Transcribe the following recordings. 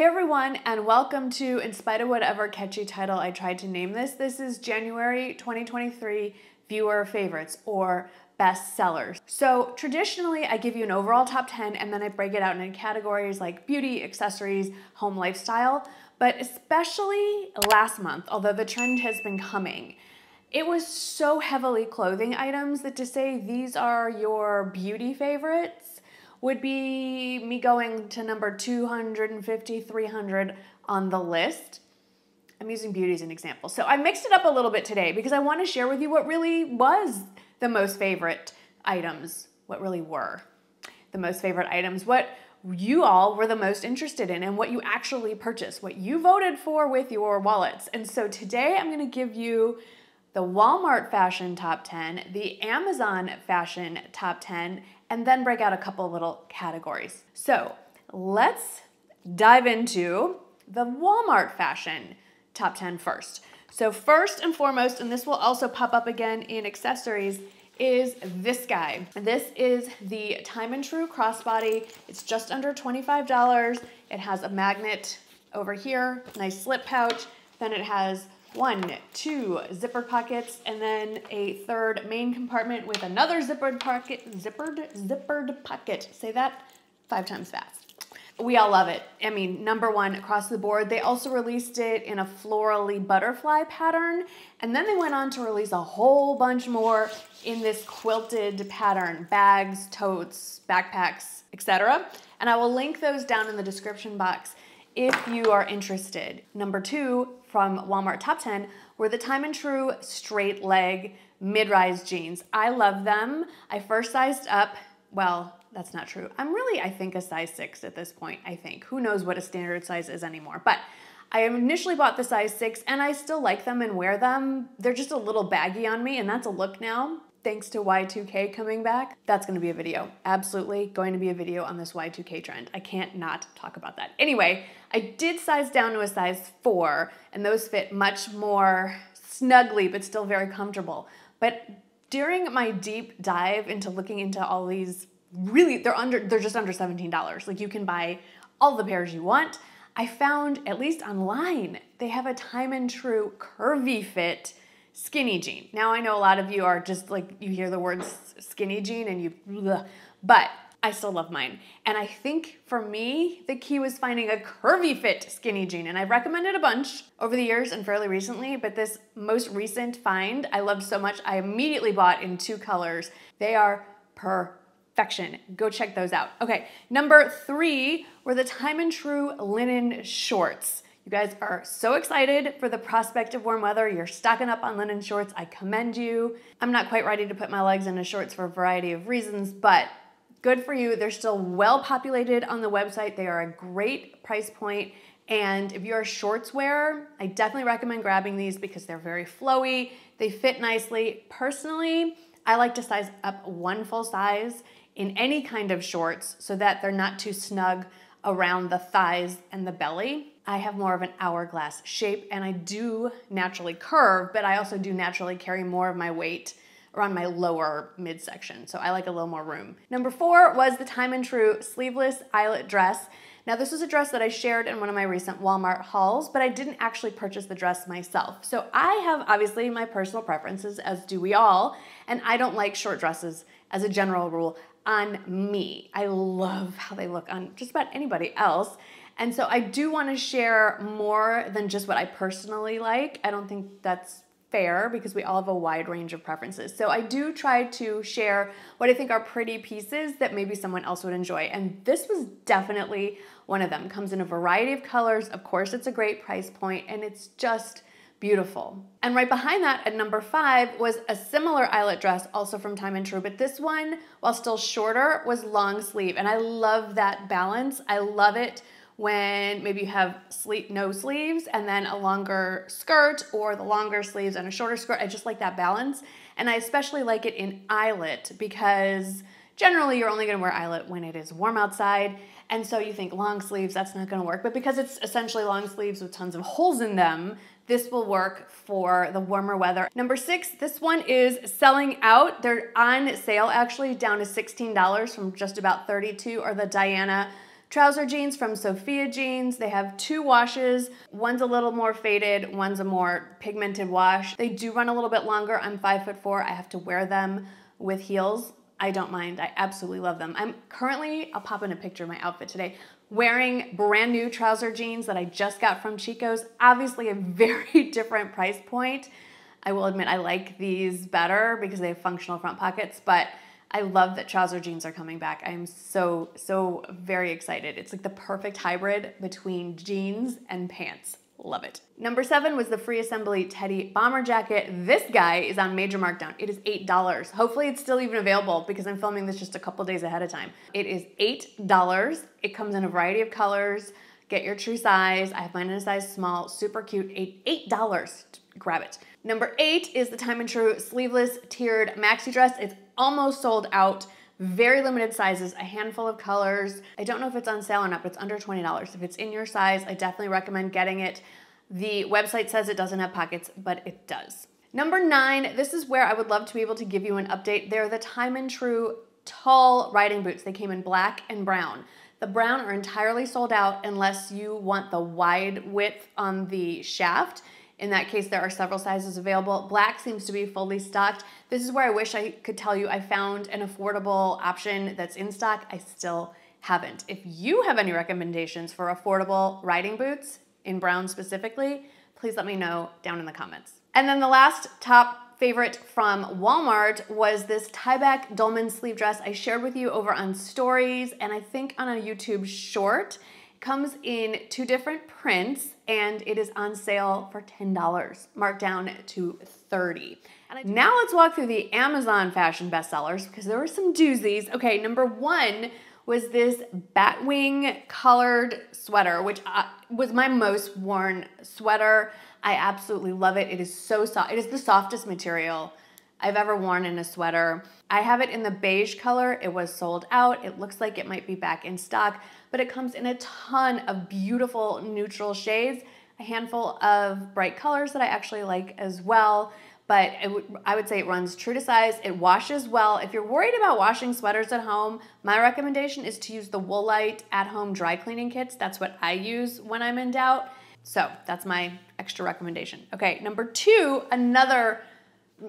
Hey everyone, and welcome to, in spite of whatever catchy title I tried to name this, this is January 2023 Viewer Favorites, or Best Sellers. So traditionally, I give you an overall top 10, and then I break it out into categories like beauty, accessories, home lifestyle, but especially last month, although the trend has been coming, it was so heavily clothing items that to say these are your beauty favorites would be me going to number 250, 300 on the list. I'm using beauty as an example. So I mixed it up a little bit today because I want to share with you what really was the most favorite items, what really were the most favorite items, what you all were the most interested in and what you actually purchased, what you voted for with your wallets. And so today I'm gonna give you the Walmart fashion top 10, the Amazon fashion top 10, and then break out a couple little categories. So let's dive into the Walmart fashion top 10 first. So first and foremost, and this will also pop up again in accessories, is this guy. This is the Time and True crossbody. It's just under $25. It has a magnet over here, nice slip pouch. Then it has one, two zipper pockets, and then a third main compartment with another zippered pocket. Say that 5 times fast. We all love it. I mean, number one across the board. They also released it in a florally butterfly pattern, and then they went on to release a whole bunch more in this quilted pattern, bags, totes, backpacks, etc. And I will link those down in the description box if you are interested. Number two from Walmart top 10 were the Time and True straight leg mid-rise jeans. I love them. I first sized up, well, that's not true. I'm really, I think, a size 6 at this point, I think. Who knows what a standard size is anymore, but I initially bought the size 6 and I still like them and wear them. They're just a little baggy on me and that's a look now. Thanks to Y2K coming back. That's gonna be a video. Absolutely going to be a video on this Y2K trend. I can't not talk about that. Anyway, I did size down to a size 4 and those fit much more snugly, but still very comfortable. But during my deep dive into looking into all these, really, they're just under $17. Like you can buy all the pairs you want. I found, at least online, they have a Time and True curvy fit skinny jean. Now I know a lot of you are just like, you hear the words skinny jean and you, bleh, but I still love mine. And I think for me, the key was finding a curvy fit skinny jean. And I've recommended a bunch over the years and fairly recently, but this most recent find I loved so much, I immediately bought in 2 colors. They are perfection. Go check those out. Okay, number 3 were the Time and True linen shorts. You guys are so excited for the prospect of warm weather. You're stocking up on linen shorts. I commend you. I'm not quite ready to put my legs into shorts for a variety of reasons, but good for you. They're still well populated on the website. They are a great price point. And if you're a shorts wearer, I definitely recommend grabbing these because they're very flowy. They fit nicely. Personally, I like to size up 1 full size in any kind of shorts so that they're not too snug around the thighs and the belly. I have more of an hourglass shape and I do naturally curve, but I also do naturally carry more of my weight around my lower midsection. So I like a little more room. Number 4 was the Time and True sleeveless eyelet dress. Now this was a dress that I shared in one of my recent Walmart hauls, but I didn't actually purchase the dress myself. So I have obviously my personal preferences, as do we all, and I don't like short dresses as a general rule on me. I love how they look on just about anybody else. And so I do want to share more than just what I personally like. I don't think that's fair because we all have a wide range of preferences. So I do try to share what I think are pretty pieces that maybe someone else would enjoy. And this was definitely one of them. Comes in a variety of colors. Of course, it's a great price point and it's just beautiful. And right behind that at number 5 was a similar eyelet dress, also from Time and True, but this one, while still shorter, was long sleeve. And I love that balance. I love it when maybe you have no sleeves and then a longer skirt, or the longer sleeves and a shorter skirt. I just like that balance. And I especially like it in eyelet because generally you're only gonna wear eyelet when it is warm outside. And so you think long sleeves, that's not gonna work. But because it's essentially long sleeves with tons of holes in them, this will work for the warmer weather. Number 6, this one is selling out. They're on sale actually down to $16 from just about $32, or the Diana Trouser jeans from Sofia Jeans. They have two washes. One's a little more faded, one's a more pigmented wash. They do run a little bit longer. I'm 5'4". I have to wear them with heels. I don't mind. I absolutely love them. I'm currently, I'll pop in a picture of my outfit today, wearing brand new trouser jeans that I just got from Chico's. Obviously a very different price point. I will admit I like these better because they have functional front pockets, but I love that trouser jeans are coming back. I am so, so very excited. It's like the perfect hybrid between jeans and pants. Love it. Number 7 was the Free Assembly Teddy Bomber Jacket. This guy is on major markdown. It is $8. Hopefully it's still even available because I'm filming this just a couple days ahead of time. It is $8. It comes in a variety of colors. Get your true size. I have mine in a size small. Super cute. $8. Grab it. Number 8 is the Time and True sleeveless tiered maxi dress. It's almost sold out. Very limited sizes, a handful of colors. I don't know if it's on sale or not, but it's under $20. If it's in your size, I definitely recommend getting it. The website says it doesn't have pockets, but it does. Number 9, this is where I would love to be able to give you an update. They're the Time and True tall riding boots. They came in black and brown. The brown are entirely sold out unless you want the wide width on the shaft. In that case, there are several sizes available. Black seems to be fully stocked. This is where I wish I could tell you I found an affordable option that's in stock. I still haven't. If you have any recommendations for affordable riding boots, in brown specifically, please let me know down in the comments. And then the last top favorite from Walmart was this tie-back dolman sleeve dress I shared with you over on stories and I think on a YouTube short. Comes in two different prints and it is on sale for $10, marked down to $30. Now let's walk through the Amazon fashion bestsellers because there were some doozies. Okay, number 1 was this batwing colored sweater, which was my most worn sweater. I absolutely love it. It is so soft. It is the softest material I've ever worn in a sweater. I have it in the beige color. It was sold out. It looks like it might be back in stock, but it comes in a ton of beautiful neutral shades, a handful of bright colors that I actually like as well. But I would say it runs true to size. It washes well. If you're worried about washing sweaters at home, my recommendation is to use the Woolite at-home dry cleaning kits. That's what I use when I'm in doubt. So that's my extra recommendation. Okay, number 2, another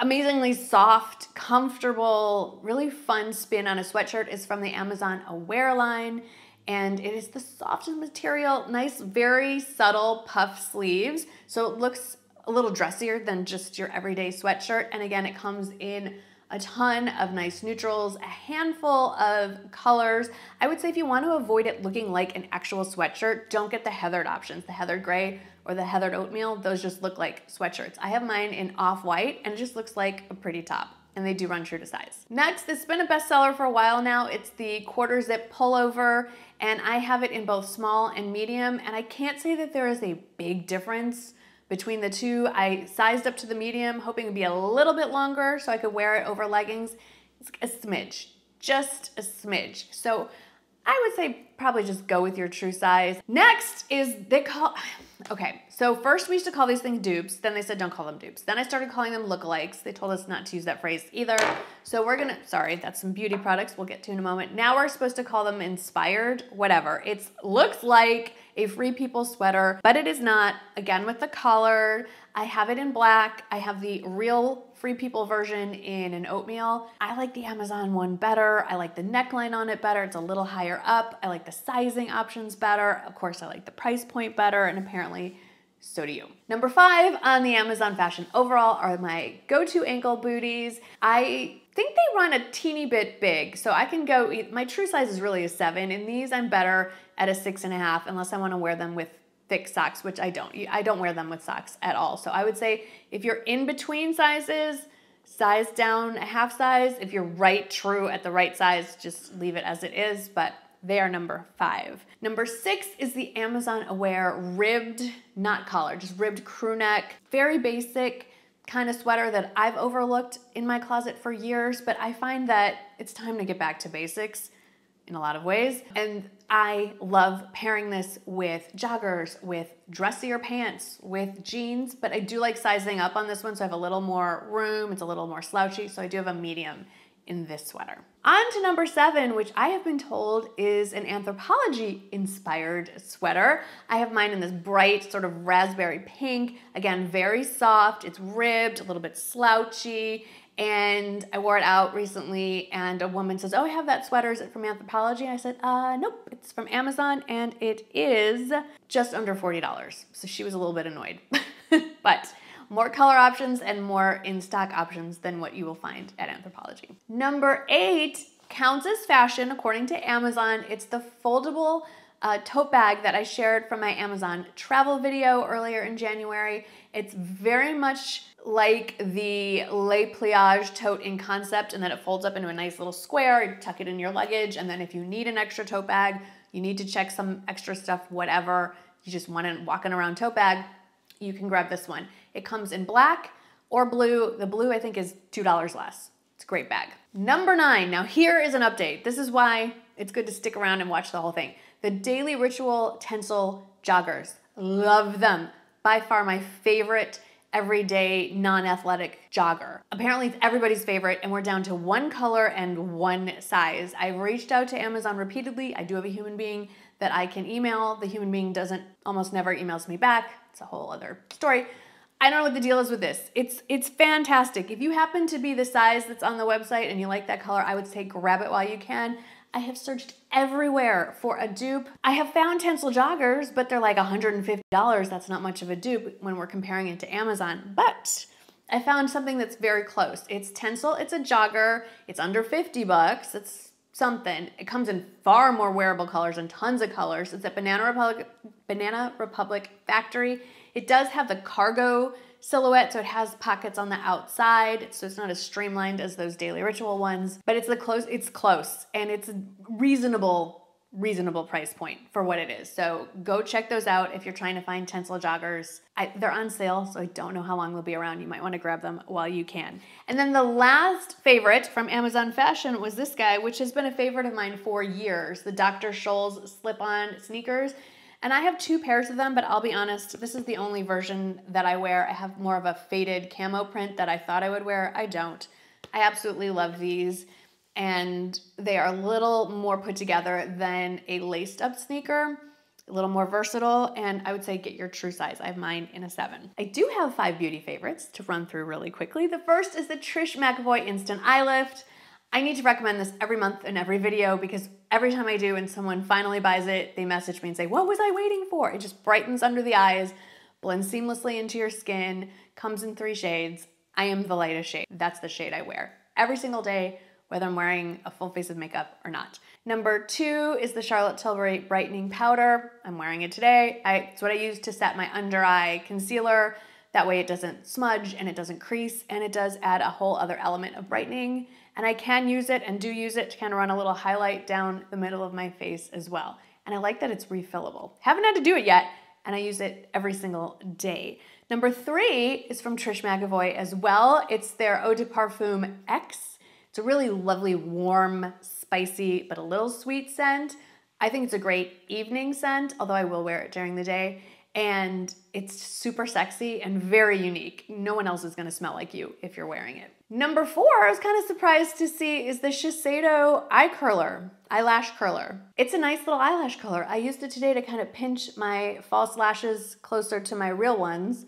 amazingly soft, comfortable, really fun spin on a sweatshirt is from the Amazon Aware line. And it is the softest material, nice, very subtle puff sleeves. So it looks a little dressier than just your everyday sweatshirt. And again, it comes in a ton of nice neutrals, a handful of colors. I would say if you want to avoid it looking like an actual sweatshirt, don't get the heathered options, the heathered gray or the heathered oatmeal. Those just look like sweatshirts. I have mine in off-white and it just looks like a pretty top and they do run true to size. Next, it's been a bestseller for a while now. It's the quarter zip pullover and I have it in both small and medium and I can't say that there is a big difference between the two. I sized up to the medium, hoping it'd be a little bit longer so I could wear it over leggings. It's a smidge, just a smidge. So I would say probably just go with your true size. Next is okay, so first we used to call these things dupes, then they said don't call them dupes. Then I started calling them lookalikes. They told us not to use that phrase either. So we're gonna, sorry, that's some beauty products we'll get to in a moment. Now we're supposed to call them inspired, whatever. It looks like a Free People sweater, but it is not. Again, with the collar, I have it in black. I have the real Free People version in an oatmeal. I like the Amazon one better. I like the neckline on it better. It's a little higher up. I like the sizing options better. Of course, I like the price point better, and apparently so do you. Number 5 on the Amazon fashion overall are my go-to ankle booties. I think they run a teeny bit big, so I can go, my true size is really a 7. In these, I'm better at a 6.5 unless I wanna wear them with thick socks, which I don't. I don't wear them with socks at all. So I would say if you're in between sizes, size down a half size. If you're right true at the right size, just leave it as it is, but they are number 5. Number 6 is the Amazon Aware ribbed, not collar, just ribbed crew neck. Very basic kind of sweater that I've overlooked in my closet for years, but I find that it's time to get back to basics in a lot of ways. And I love pairing this with joggers, with dressier pants, with jeans, but I do like sizing up on this one, so I have a little more room. It's a little more slouchy, so I do have a medium in this sweater. On to number 7, which I have been told is an Anthropologie inspired sweater. I have mine in this bright sort of raspberry pink, again, very soft. It's ribbed, a little bit slouchy, and I wore it out recently and a woman says, oh, I have that sweater, is it from Anthropologie? And I said, nope, it's from Amazon and it is just under $40. So she was a little bit annoyed, but more color options and more in-stock options than what you will find at Anthropologie. Number 8 counts as fashion according to Amazon. It's the foldable tote bag that I shared from my Amazon travel video earlier in January. It's very much like the Le Pliage tote in concept, and then it folds up into a nice little square, you tuck it in your luggage, and then if you need an extra tote bag, you need to check some extra stuff, whatever, you just want a walking around tote bag, you can grab this one. It comes in black or blue. The blue I think is $2 less. It's a great bag. Number 9, now here is an update. This is why it's good to stick around and watch the whole thing. The Daily Ritual Tencel Joggers, love them. By far my favorite everyday non-athletic jogger. Apparently it's everybody's favorite and we're down to one color and one size. I've reached out to Amazon repeatedly. I do have a human being that I can email. The human being almost never emails me back. It's a whole other story. I don't know what the deal is with this. It's fantastic. If you happen to be the size that's on the website and you like that color, I would say grab it while you can. I have searched everywhere for a dupe. I have found Tencel joggers, but they're like $150. That's not much of a dupe when we're comparing it to Amazon, but I found something that's very close. It's Tencel, it's a jogger, it's under $50, it's something. It comes in far more wearable colors and tons of colors. It's at Banana Republic factory. It does have the cargo silhouette, so it has pockets on the outside, so it's not as streamlined as those Daily Ritual ones, but it's close, and it's a reasonable price point for what it is. So go check those out if you're trying to find Tencel joggers. They're on sale, so I don't know how long they'll be around. You might want to grab them while you can. And then the last favorite from Amazon Fashion was this guy, which has been a favorite of mine for years, the Dr. Scholl's slip-on sneakers. And I have 2 pairs of them, but I'll be honest, this is the only version that I wear. I have more of a faded camo print that I thought I would wear. I don't. I absolutely love these, and they are a little more put together than a laced-up sneaker, a little more versatile, and I would say get your true size. I have mine in a 7. I do have 5 beauty favorites to run through really quickly. The first is the Trish McEvoy Instant Eye Lift. I need to recommend this every month in every video because every time I do and someone finally buys it, they message me and say, what was I waiting for? It just brightens under the eyes, blends seamlessly into your skin, comes in 3 shades. I am the lightest shade. That's the shade I wear every single day, whether I'm wearing a full face of makeup or not. Number 2 is the Charlotte Tilbury Brightening Powder. I'm wearing it today. It's what I use to set my under eye concealer. That way it doesn't smudge and it doesn't crease, and it does add a whole other element of brightening. And I can use it and do use it to kind of run a little highlight down the middle of my face as well. And I like that it's refillable. Haven't had to do it yet, and I use it every single day. Number 3 is from Trish McEvoy as well. It's their Eau de Parfum X. It's a really lovely, warm, spicy, but a little sweet scent. I think it's a great evening scent, although I will wear it during the day. And it's super sexy and very unique. No one else is gonna smell like you if you're wearing it. Number 4, I was kind of surprised to see, is the Shiseido eyelash curler. It's a nice little eyelash curler. I used it today to kind of pinch my false lashes closer to my real ones.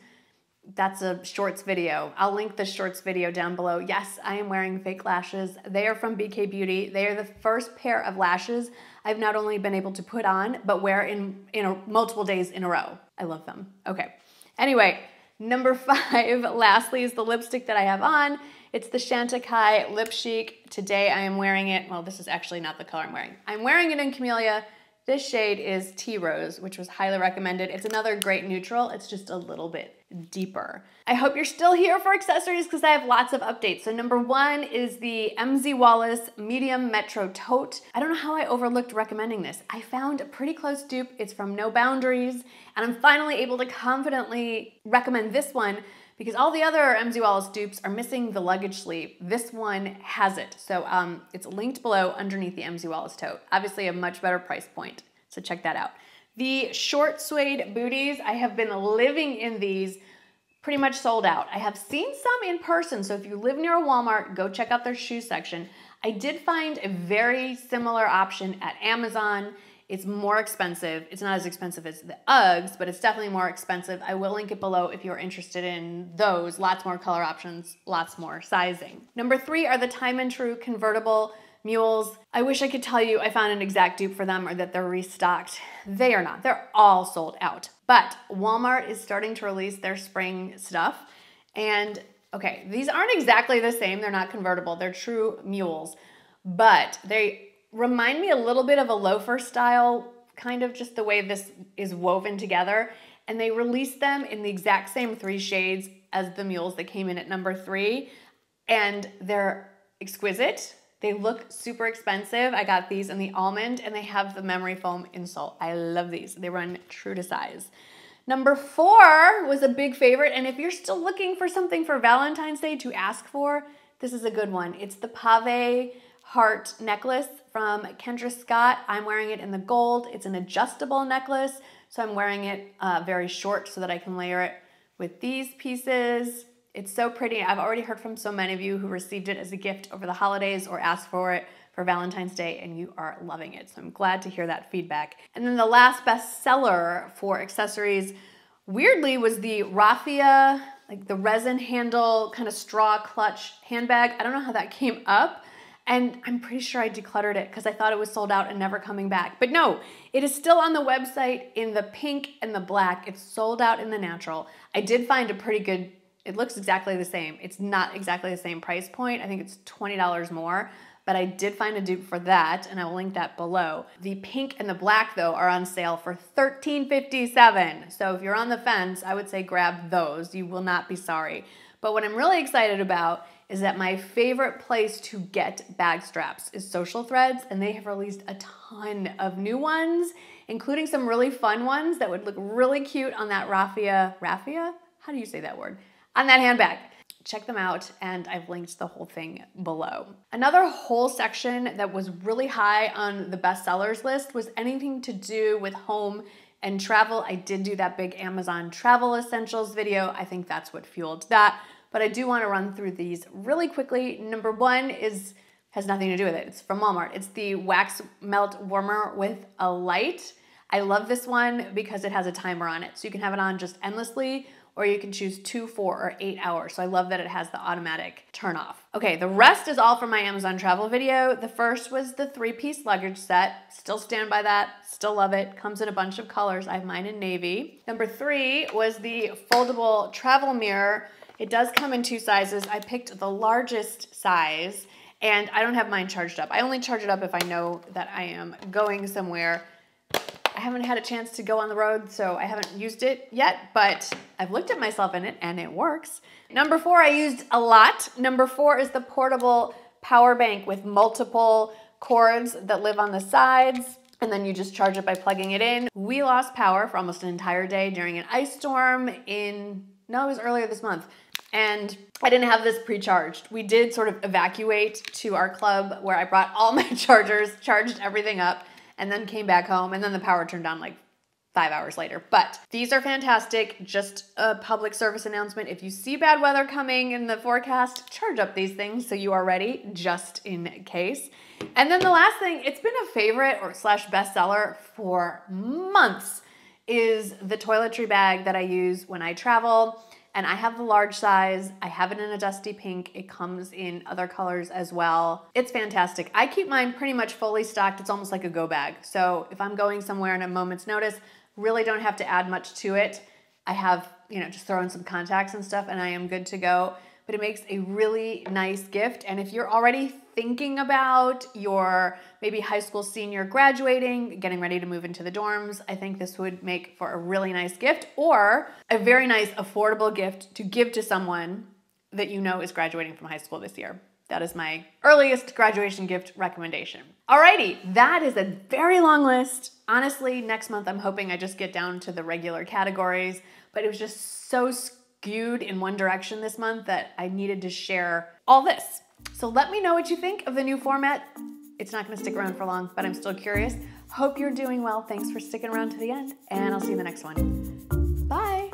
That's a shorts video. I'll link the shorts video down below. Yes, I am wearing fake lashes. They are from BK Beauty. They are the first pair of lashes I've not only been able to put on, but wear in multiple days in a row. I love them. Okay. Anyway, number 5, lastly, is the lipstick that I have on. It's the Chantecaille Lip Chic. Today I am wearing it. Well, this is actually not the color I'm wearing. I'm wearing it in Camellia. This shade is Tea Rose, which was highly recommended. It's another great neutral. It's just a little bit deeper. I hope you're still here for accessories because I have lots of updates. So number 1 is the MZ Wallace Medium Metro Tote. I don't know how I overlooked recommending this. I found a pretty close dupe. It's from No Boundaries, and I'm finally able to confidently recommend this one because all the other MZ Wallace dupes are missing the luggage sleeve. This one has it. So it's linked below underneath the MZ Wallace tote. Obviously a much better price point, so check that out. The short suede booties, I have been living in these, pretty much sold out. I have seen some in person, so if you live near a Walmart, go check out their shoe section. I did find a very similar option at Amazon. It's more expensive. It's not as expensive as the Uggs, but it's definitely more expensive. I will link it below if you're interested in those. Lots more color options, lots more sizing. Number three are the Time and True convertible mules. I wish I could tell you I found an exact dupe for them or that they're restocked. They are not. They're all sold out. But Walmart is starting to release their spring stuff. And okay, these aren't exactly the same. They're not convertible. They're true mules. But they remind me a little bit of a loafer style, kind of just the way this is woven together. And they released them in the exact same three shades as the mules that came in at number three. And they're exquisite. They look super expensive. I got these in the almond and they have the memory foam insole. I love these. They run true to size. Number four was a big favorite. And if you're still looking for something for Valentine's Day to ask for, this is a good one. It's the Pave Heart necklace from Kendra Scott. I'm wearing it in the gold. It's an adjustable necklace, so I'm wearing it very short so that I can layer it with these pieces. It's so pretty. I've already heard from so many of you who received it as a gift over the holidays or asked for it for Valentine's Day and you are loving it. So I'm glad to hear that feedback. And then the last bestseller for accessories, weirdly, was the raffia, like the resin handle, kind of straw clutch handbag. I don't know how that came up. And I'm pretty sure I decluttered it because I thought it was sold out and never coming back. But no, it is still on the website in the pink and the black. It's sold out in the natural. I did find a pretty good, it looks exactly the same. It's not exactly the same price point. I think it's $20 more, but I did find a dupe for that and I will link that below. The pink and the black though are on sale for $13.57. So if you're on the fence, I would say grab those. You will not be sorry. But what I'm really excited about is that my favorite place to get bag straps is Social Threads, and they have released a ton of new ones, including some really fun ones that would look really cute on that raffia? How do you say that word? On that handbag. Check them out, and I've linked the whole thing below. Another whole section that was really high on the bestsellers list was anything to do with home and travel. I did do that big Amazon travel essentials video. I think that's what fueled that. But I do want to run through these really quickly. Number one has nothing to do with it. It's from Walmart. It's the wax melt warmer with a light. I love this one because it has a timer on it. So you can have it on just endlessly, or you can choose 2, 4, or 8 hours. So I love that it has the automatic turn off. Okay, the rest is all from my Amazon travel video. The first was the 3-piece luggage set. Still stand by that, still love it. Comes in a bunch of colors. I have mine in navy. Number three was the foldable travel mirror. It does come in 2 sizes. I picked the largest size and I don't have mine charged up. I only charge it up if I know that I am going somewhere. I haven't had a chance to go on the road, so I haven't used it yet, but I've looked at myself in it and it works. Number four, I used a lot. Number four is the portable power bank with multiple cords that live on the sides. And then you just charge it by plugging it in. We lost power for almost an entire day during an ice storm it was earlier this month. And I didn't have this pre-charged. We did sort of evacuate to our club where I brought all my chargers, charged everything up, and then came back home. And then the power turned on like 5 hours later. But these are fantastic. Just a public service announcement. If you see bad weather coming in the forecast, charge up these things so you are ready just in case. And then the last thing, it's been a favorite or / bestseller for months, is the toiletry bag that I use when I travel. And I have the large size. I have it in a dusty pink. It comes in other colors as well. It's fantastic. I keep mine pretty much fully stocked. It's almost like a go bag. So if I'm going somewhere in a moment's notice, really don't have to add much to it. I have, just throw in some contacts and stuff and I am good to go. But it makes a really nice gift. And if you're already thinking about your maybe high school senior graduating, getting ready to move into the dorms, I think this would make for a really nice gift, or a very nice affordable gift to give to someone that you know is graduating from high school this year. That is my earliest graduation gift recommendation. Alrighty, that is a very long list. Honestly, next month I'm hoping I just get down to the regular categories, but it was just so skewed in one direction this month that I needed to share all this. So let me know what you think of the new format. It's not gonna stick around for long, but I'm still curious. Hope you're doing well. Thanks for sticking around to the end, and I'll see you in the next one. Bye.